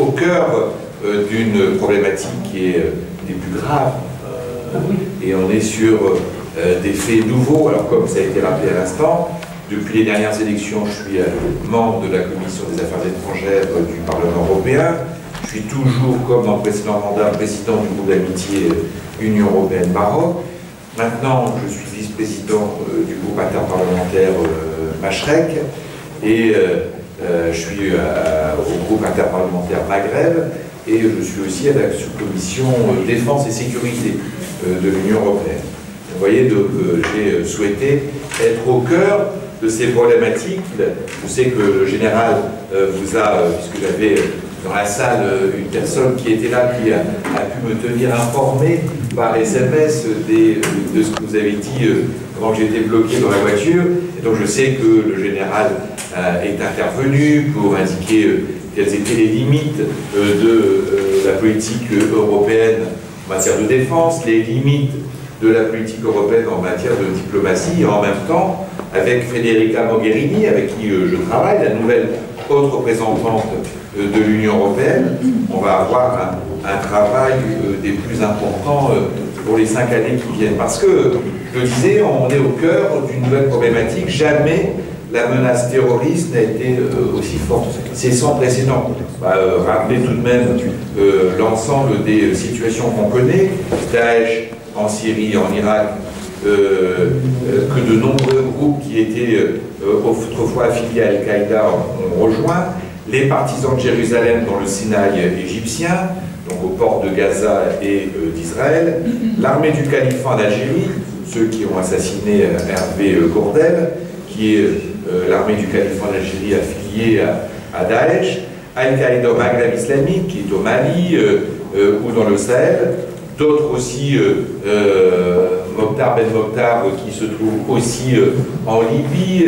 Au cœur d'une problématique qui est des plus graves, et on est sur des faits nouveaux. Alors, comme ça a été rappelé à l'instant, depuis les dernières élections, je suis membre de la Commission des affaires étrangères du Parlement européen. Je suis toujours, comme dans le précédent mandat, président du groupe d'amitié Union européenne-Maroc. Maintenant, je suis vice-président du groupe interparlementaire Machrek, et je suis au groupe interparlementaire Maghreb, et je suis aussi à la sous-commission défense et sécurité de l'Union européenne. Vous voyez, j'ai souhaité être au cœur de ces problématiques. Je sais que le général vous a, puisque j'avais dans la salle une personne qui était là, qui a pu me tenir informé par SMS de ce que vous avez dit quand j'étais bloqué dans la voiture. Et donc je sais que le général est intervenu pour indiquer quelles étaient les limites de la politique européenne en matière de défense, les limites de la politique européenne en matière de diplomatie, et en même temps, avec Federica Mogherini, avec qui je travaille, la nouvelle haute représentante de l'Union européenne, on va avoir un travail des plus importants pour les 5 années qui viennent. Parce que, je le disais, on est au cœur d'une nouvelle problématique. Jamais la menace terroriste n'a été aussi forte. C'est sans précédent. Rappelez tout de même l'ensemble des situations qu'on connaît. Daesh en Syrie, en Irak, que de nombreux groupes qui étaient autrefois affiliés à Al-Qaïda ont rejoint. Les partisans de Jérusalem dans le Sinaï égyptien, donc au port de Gaza et d'Israël, l'armée du califat d'Algérie, ceux qui ont assassiné Hervé Cordel, qui est l'armée du califat d'Algérie affiliée à Daesh, Al-Qaïda au Maghreb islamique, qui est au Mali ou dans le Sahel, d'autres aussi, Mokhtar Ben Mokhtar, qui se trouve aussi en Libye,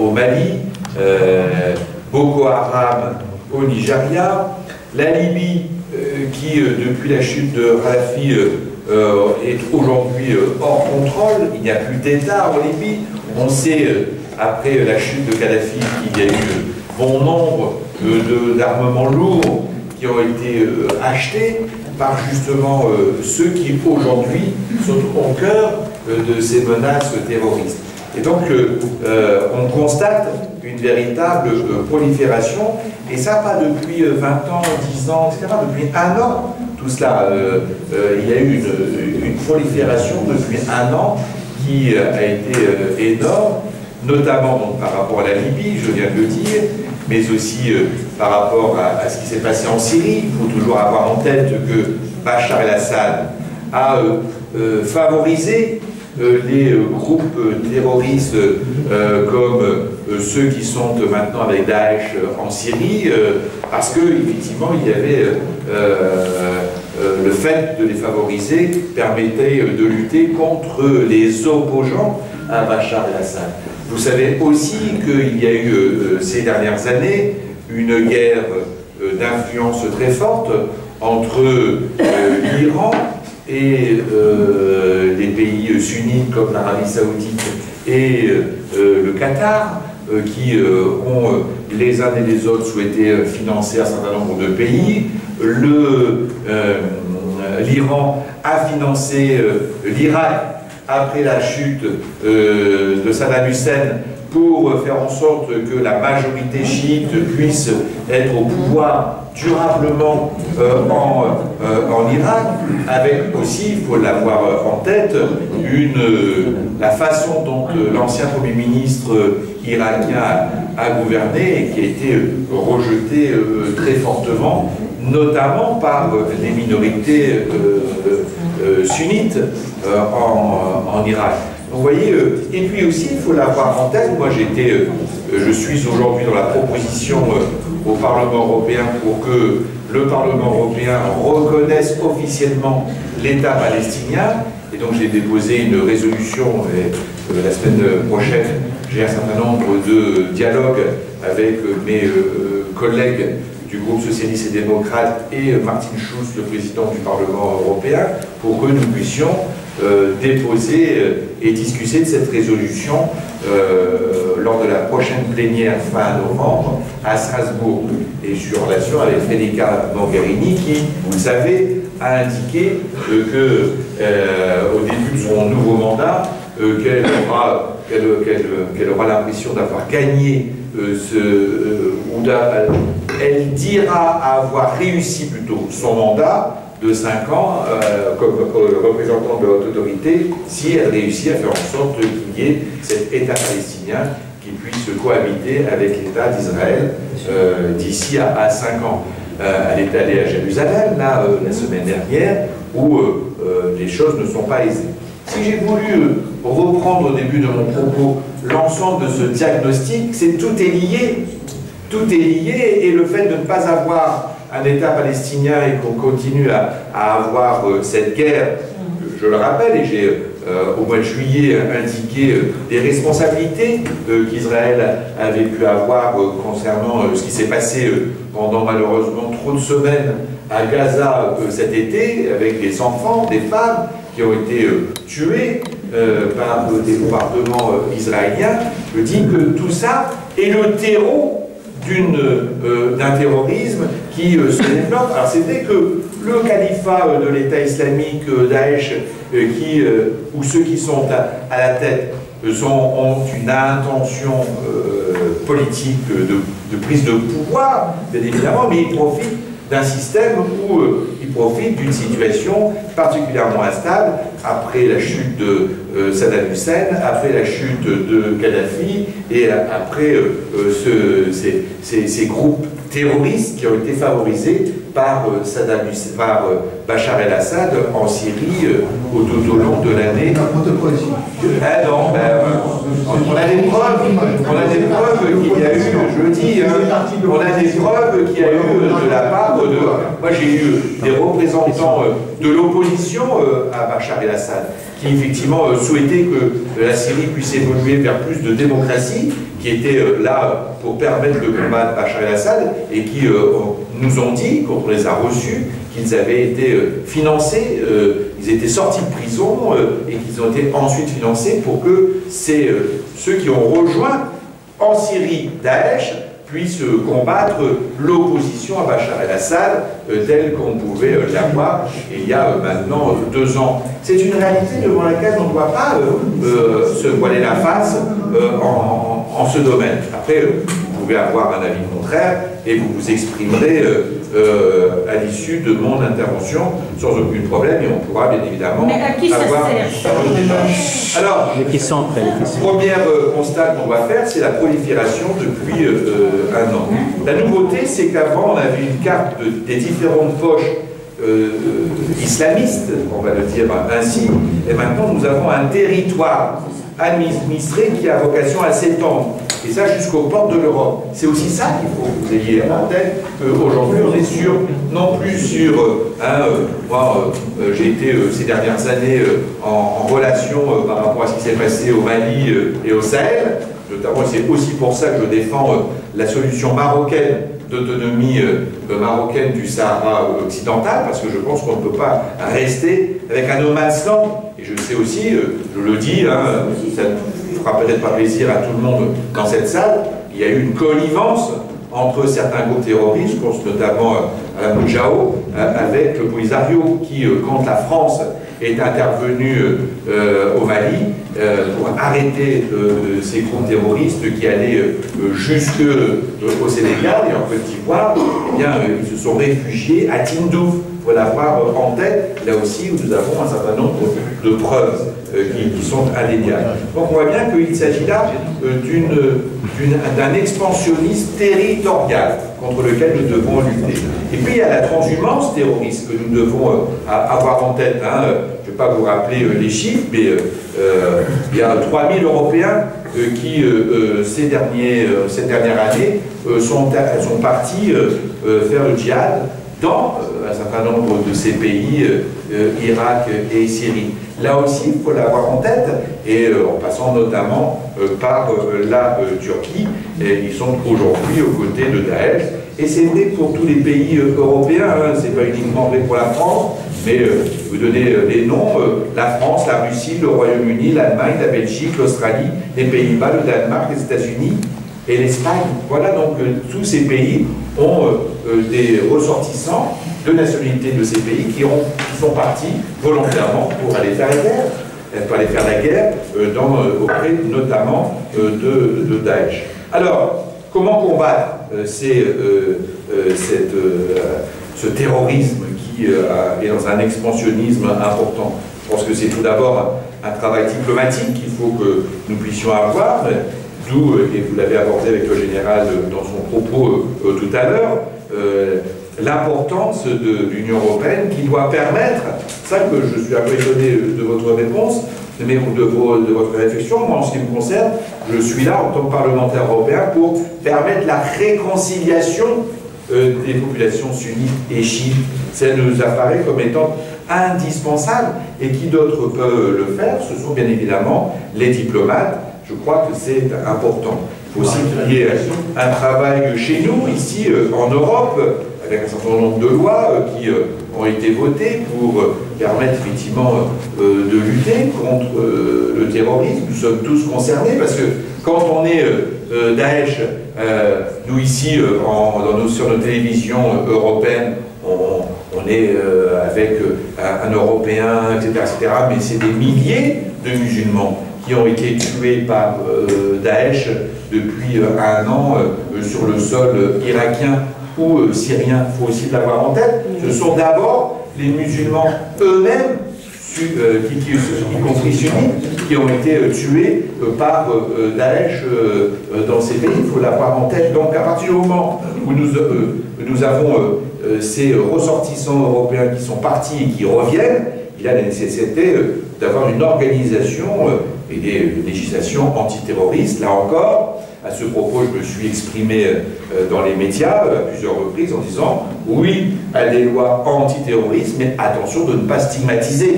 au Mali, Boko Haram au Nigeria, la Libye qui depuis la chute de Kadhafi est aujourd'hui hors contrôle, il n'y a plus d'État en Libye. On sait après la chute de Kadhafi qu'il y a eu bon nombre d'armements lourds qui ont été achetés par justement ceux qui aujourd'hui sont au cœur de ces menaces terroristes. Et donc on constate une véritable prolifération, et ça pas depuis 20 ans, 10 ans, etc., depuis un an, tout cela. Il y a eu une prolifération depuis un an qui a été énorme, notamment donc, par rapport à la Libye, je viens de le dire, mais aussi par rapport à ce qui s'est passé en Syrie. Il faut toujours avoir en tête que Bachar el-Assad a favorisé les groupes terroristes comme ceux qui sont maintenant avec Daesh en Syrie, parce que effectivement il y avait le fait de les favoriser permettait de lutter contre les opposants à Bachar el-Assad. Vous savez aussi qu'il y a eu ces dernières années une guerre d'influence très forte entre l'Iran et les pays sunnites comme l'Arabie Saoudite et le Qatar, qui ont les uns et les autres souhaité financer un certain nombre de pays. L'Iran a financé l'Irak après la chute de Saddam Hussein pour faire en sorte que la majorité chiite puisse être au pouvoir durablement en Irak, avec aussi, il faut l'avoir en tête, la façon dont l'ancien Premier ministre irakien a gouverné, et qui a été rejeté très fortement, notamment par les minorités sunnites en Irak. Vous voyez, et puis aussi, il faut l'avoir en tête, moi je suis aujourd'hui dans la proposition au Parlement européen pour que le Parlement européen reconnaisse officiellement l'État palestinien. Et donc j'ai déposé une résolution, et la semaine prochaine, j'ai un certain nombre de dialogues avec mes collègues du groupe socialiste et démocrate et Martin Schulz, le président du Parlement européen, pour que nous puissions déposer et discuter de cette résolution lors de la prochaine plénière fin novembre à Strasbourg. Et je suis en relation avec Federica Mogherini qui, vous le savez, a indiqué qu'au début de son nouveau mandat, qu'elle aura l'impression d'avoir gagné elle dira avoir réussi plutôt son mandat de 5 ans comme représentant de haute autorité si elle réussit à faire en sorte qu'il y ait cet État palestinien qui puisse cohabiter avec l'État d'Israël d'ici à 5 ans. Elle est allée à Jérusalem là, la semaine dernière où les choses ne sont pas aisées. Si j'ai voulu reprendre au début de mon propos l'ensemble de ce diagnostic, c'est tout est lié. Tout est lié et le fait de ne pas avoir un État palestinien et qu'on continue à avoir cette guerre, je le rappelle, et j'ai au mois de juillet indiqué des responsabilités qu'Israël avait pu avoir concernant ce qui s'est passé pendant malheureusement trop de semaines à Gaza cet été, avec des enfants, des femmes qui ont été tués par des bombardements israéliens. Je dis que tout ça est le terreau d'un terrorisme qui se développe. Alors c'est vrai que le califat de l'État islamique, Daesh, ou ceux qui sont à la tête, ont une intention politique de prise de pouvoir, bien évidemment, mais ils profitent d'un système où ils profitent d'une situation particulièrement instable après la chute de Saddam Hussein, après la chute de Kadhafi et après ces groupes terroristes qui ont été favorisés par Bachar el-Assad en Syrie tout au long de l'année. Ah non, on a des preuves qu'il y a eu, je le dis, on a des preuves qu'il y a eu de la part de... Moi j'ai eu des représentants de l'opposition à Bachar el-Assad qui effectivement souhaitaient que la Syrie puisse évoluer vers plus de démocratie, qui était là pour permettre le combat de Bachar el-Assad et qui nous ont dit, quand on les a reçus, qu'ils avaient été financés, ils étaient sortis de prison et qu'ils ont été ensuite financés pour que ceux qui ont rejoint en Syrie Daesh puissent combattre l'opposition à Bachar el-Assad telle qu'on pouvait l'avoir il y a maintenant 2 ans. C'est une réalité devant laquelle on ne doit pas se voiler la face en ce domaine. Après, vous pouvez avoir un avis contraire et vous vous exprimerez à l'issue de mon intervention sans aucun problème et on pourra bien évidemment... Mais à qui ça sert ? Alors, première constat qu'on va faire, c'est la prolifération depuis 1 an. La nouveauté, c'est qu'avant, on avait une carte des différentes poches islamistes, on va le dire ainsi, et maintenant nous avons un territoire administré qui a vocation à s'étendre, et ça jusqu'aux portes de l'Europe. C'est aussi ça qu'il faut que vous ayez en tête. Aujourd'hui, on est sur, non plus sur... moi, j'ai été ces dernières années en relation par rapport à ce qui s'est passé au Mali et au Sahel, notamment, c'est aussi pour ça que je défends la solution marocaine d'autonomie marocaine du Sahara occidental, parce que je pense qu'on ne peut pas rester avec un no man's land. Et je sais aussi, je le dis, ça ne fera peut-être pas plaisir à tout le monde dans cette salle, il y a eu une connivence entre certains groupes terroristes, je pense notamment à Mujao, avec le Polisario, qui, quand la France est intervenue au Mali pour arrêter ces groupes terroristes qui allaient jusque au Sénégal et en Côte d'Ivoire, eh bien, ils se sont réfugiés à Tindouf. Il faut l'avoir en tête, là aussi, où nous avons un certain nombre de preuves qui sont indéniables. Donc on voit bien qu'il s'agit là d'un expansionnisme territorial contre lequel nous devons lutter. Et puis il y a la transhumance terroriste que nous devons avoir en tête. Je ne vais pas vous rappeler les chiffres, mais il y a 3000 Européens qui, cette dernière année, sont partis faire le djihad dans un certain nombre de ces pays, Irak et Syrie. Là aussi, il faut l'avoir en tête, et en passant notamment par la Turquie, et ils sont aujourd'hui aux côtés de Daesh. Et c'est vrai pour tous les pays européens, c'est pas uniquement vrai pour la France, mais vous donnez des noms, la France, la Russie, le Royaume-Uni, l'Allemagne, la Belgique, l'Australie, les Pays-Bas, le Danemark, les États-Unis et l'Espagne. Voilà, donc tous ces pays ont des ressortissants de nationalité de ces pays qui sont partis volontairement pour aller faire la guerre, auprès notamment de Daesh. Alors, comment combattre ce terrorisme qui est dans un expansionnisme important? Je pense que c'est tout d'abord un travail diplomatique qu'il faut que nous puissions avoir, d'où, et vous l'avez abordé avec le général dans son propos tout à l'heure, l'importance de l'Union européenne qui doit permettre, ça que je suis impressionné de votre réponse, mais de votre réflexion, moi en ce qui me concerne, je suis là en tant que parlementaire européen pour permettre la réconciliation des populations sunnites et chiites. Ça nous apparaît comme étant indispensable, et qui d'autre peut le faire? Ce sont bien évidemment les diplomates. Je crois que c'est important. Il faut aussi qu'il y ait un travail chez nous, ici en Europe, avec un certain nombre de lois qui ont été votées pour permettre effectivement de lutter contre le terrorisme. Nous sommes tous concernés parce que quand on est Daesh, nous ici, sur nos télévisions européennes, on est avec un Européen, etc., etc., mais c'est des milliers de musulmans qui ont été tués par Daesh depuis un an sur le sol irakien ou syrien, il faut aussi l'avoir en tête. Ce sont d'abord les musulmans eux-mêmes, y compris sunnites, qui ont été tués par Daesh dans ces pays, il faut l'avoir en tête. Donc à partir du moment où nous avons ces ressortissants européens qui sont partis et qui reviennent, il y a la nécessité d'avoir une organisation et des législations antiterroristes, là encore. À ce propos, je me suis exprimé dans les médias à plusieurs reprises en disant oui à des lois antiterroristes, mais attention de ne pas stigmatiser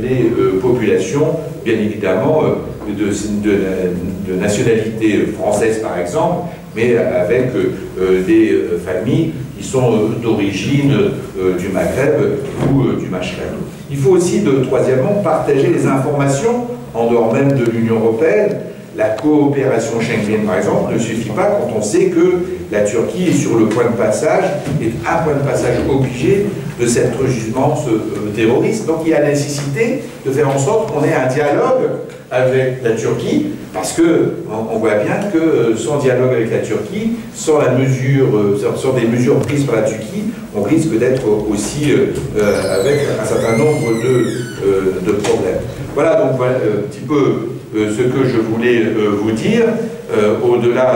les populations, bien évidemment, de nationalité française par exemple, mais avec des familles qui sont d'origine du Maghreb ou du Machrek. Il faut aussi, troisièmement, partager les informations en dehors même de l'Union européenne. La coopération Schengen, par exemple, ne suffit pas quand on sait que la Turquie est sur le point de passage, est un point de passage obligé de cette résistance terroriste. Donc il y a la nécessité de faire en sorte qu'on ait un dialogue avec la Turquie, parce qu'on voit bien que sans dialogue avec la Turquie, sans des mesures prises par la Turquie, on risque d'être aussi avec un certain nombre de problèmes. Voilà, donc voilà un petit peu ce que je voulais vous dire, au-delà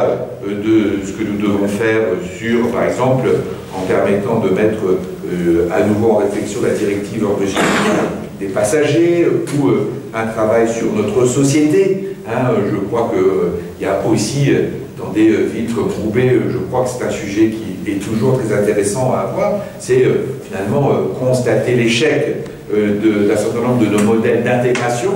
de ce que nous devons faire sur, par exemple, en permettant de mettre à nouveau en réflexion la directive enregistrée des passagers, ou un travail sur notre société. Hein, je crois qu'il y a aussi, dans des villes comme Roubaix, je crois que c'est un sujet qui est toujours très intéressant à avoir, c'est finalement constater l'échec d'un certain nombre de nos modèles d'intégration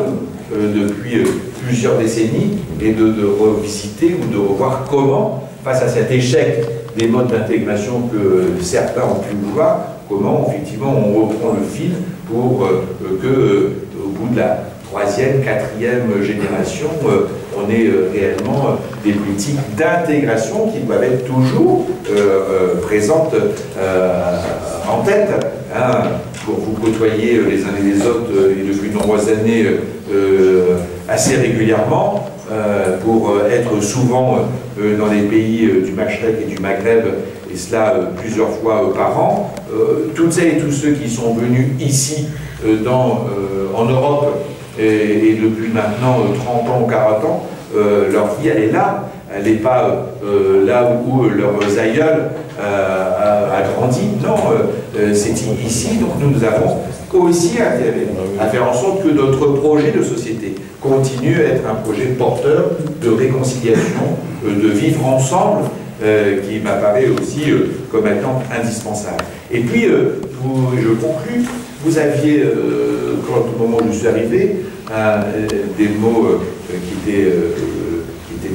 depuis plusieurs décennies, et de revisiter ou de revoir comment, face à cet échec des modes d'intégration que certains ont pu vouloir, comment effectivement on reprend le fil pour qu'au bout de la troisième, quatrième génération, on ait réellement des politiques d'intégration qui doivent être toujours présentes en tête. Hein, pour vous côtoyer les uns et les autres et depuis de nombreuses années assez régulièrement, pour être souvent dans les pays du Machrek et du Maghreb, et cela plusieurs fois par an. Toutes celles et tous ceux qui sont venus ici en Europe et depuis maintenant 30 ans ou 40 ans, leur fille, elle est là. Elle n'est pas là où leurs aïeuls a grandi. Non, c'est ici. Donc nous avons aussi à faire en sorte que notre projet de société continue à être un projet porteur de réconciliation, de vivre ensemble, qui m'apparaît aussi comme étant indispensable. Et puis, je conclus, vous aviez, au moment où je suis arrivé, des mots qui étaient...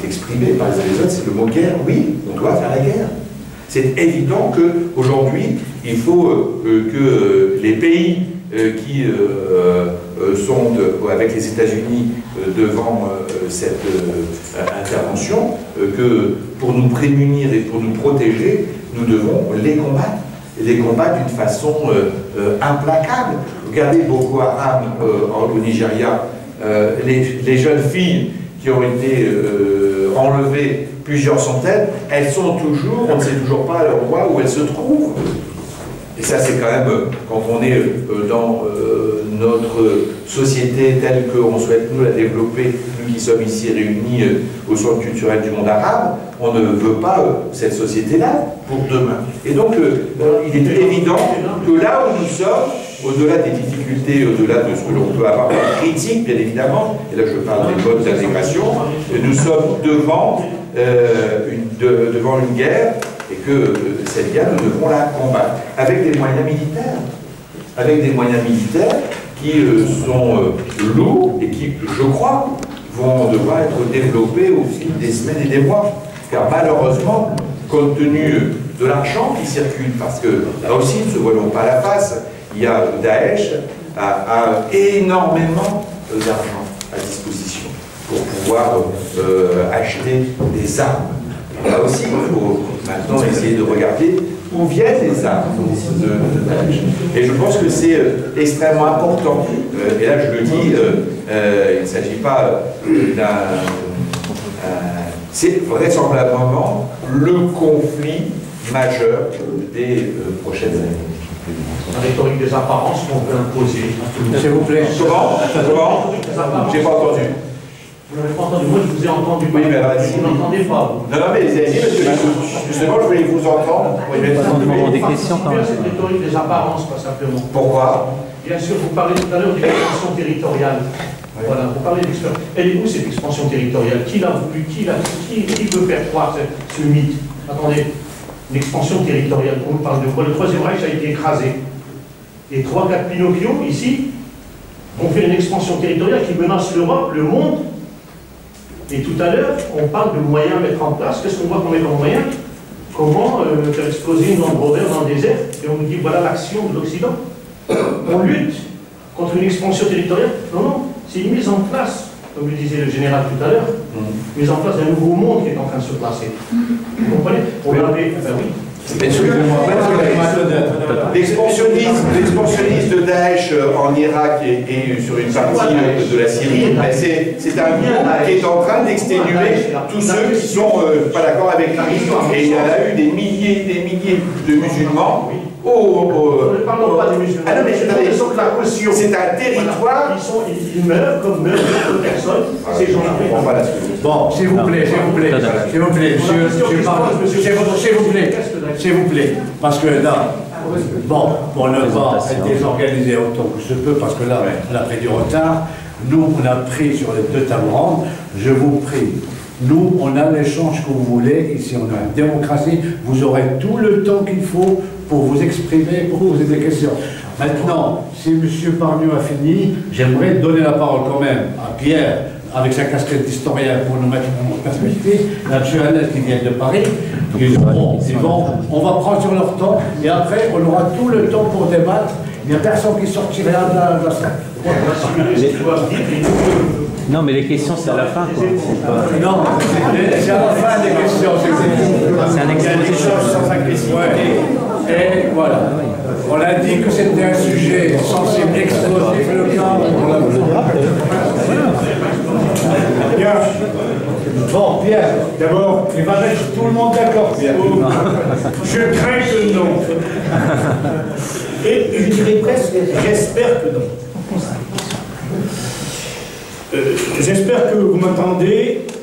exprimé par les uns et les autres, c'est le mot guerre. Oui, on doit faire la guerre. C'est évident qu'aujourd'hui, il faut que les pays qui sont avec les États-Unis devant cette intervention, que pour nous prémunir et pour nous protéger, nous devons les combattre. Les combattre d'une façon implacable. Regardez Boko Haram au Nigeria, les jeunes filles qui ont été enlevées, plusieurs centaines, elles sont toujours, on ne sait toujours pas à l'endroit où elles se trouvent. Et ça, c'est quand même, quand on est dans notre société telle qu'on souhaite, nous, la développer, nous qui sommes ici réunis au centre culturel du monde arabe, on ne veut pas cette société-là pour demain. Et donc, il est évident que là où nous sommes, au-delà des difficultés, au-delà de ce que l'on peut avoir comme critique, bien évidemment, et là je parle des bonnes intégrations, nous sommes devant, devant une guerre, et que cette guerre, nous devons la combattre avec des moyens militaires. Avec des moyens militaires qui sont lourds et qui, je crois, vont devoir être développés au fil des semaines et des mois. Car malheureusement, compte tenu de l'argent qui circule, parce que là aussi, ne se voilons pas la face, il y a Daesh a énormément d'argent à disposition pour pouvoir acheter des armes. Là aussi, il faut maintenant essayer de regarder où viennent les armes de Daesh. Et je pense que c'est extrêmement important. Et là, je le dis, il ne s'agit pas d'un... c'est vraisemblablement le conflit majeur des prochaines années. La rhétorique des apparences qu'on peut imposer. S'il vous plaît. Comment ? J'ai pas entendu. Vous n'avez pas entendu. Moi, je vous ai entendu. Oui, mais alors, vous n'entendez pas. Non, non, mais les amis, parce que justement, je voulais vous entendre. Vous voyez, des questions quand même. Cette rhétorique des apparences, pas simplement. Pourquoi ? Bien sûr, vous parlez tout à l'heure d'expansion territoriale. Oui. Voilà, vous parlez d'expansion. Elle est où cette expansion territoriale ? Qui l'a voulu ? Qui veut faire croire ce mythe ? Attendez. Une expansion territoriale, on parle de quoi? Le Troisième Reich a été écrasé. Les 3-4 Pinocchio, ici, ont fait une expansion territoriale qui menace l'Europe, le monde. Et tout à l'heure, on parle de moyens à mettre en place. Qu'est-ce qu'on voit qu'on met en moyen? Comment faire exploser une bombe rovère dans le désert? Et on nous dit, voilà l'action de l'Occident. On lutte contre une expansion territoriale. Non, non, c'est une mise en place, comme le disait le général tout à l'heure, mise en place d'un nouveau monde qui est en train de se placer. Vous comprenez? On l'avait... Ben oui. L'expansionnisme de Daesh en Irak et sur une partie de la Syrie, c'est un monde qui est en train d'exténuer tous ceux qui ne sont pas d'accord avec l'islam. Et il y en a eu des milliers de musulmans. Ne parlons pas des musulmans. Ah non, mais c'est un territoire. Ils meurent comme meurent d'autres personnes. Ces gens-là. Bon, s'il vous plaît, s'il vous plaît, parce que là, bon, on ne va être désorganisé autant que je peux, parce que là, on a pris du retard. Nous, on a pris sur les deux tables rondes. Je vous prie. Nous, on a l'échange que vous voulez, ici on a une démocratie, vous aurez tout le temps qu'il faut pour vous exprimer, pour poser des questions. Maintenant, si M. Pargneaux a fini, j'aimerais donner la parole quand même à Pierre, avec sa casquette d'historien pour nous mettre en perspective, la Johannes qui vient de Paris, ils diront, c'est bon, on va prendre sur leur temps, et après on aura tout le temps pour débattre, il n'y a personne qui sortira de la salle. Non, mais les questions, c'est à la fin, quoi. Non, c'est à la fin des questions. C'est un exposé sans agressivité. Ouais. Et voilà. On a dit que c'était un sujet sensible, explosif, le cadre. Bien. Bon, Pierre, d'abord, il va mettre tout le monde d'accord, Pierre. Je crains que non. Et je dirais presque, j'espère que non. J'espère que vous m'entendez.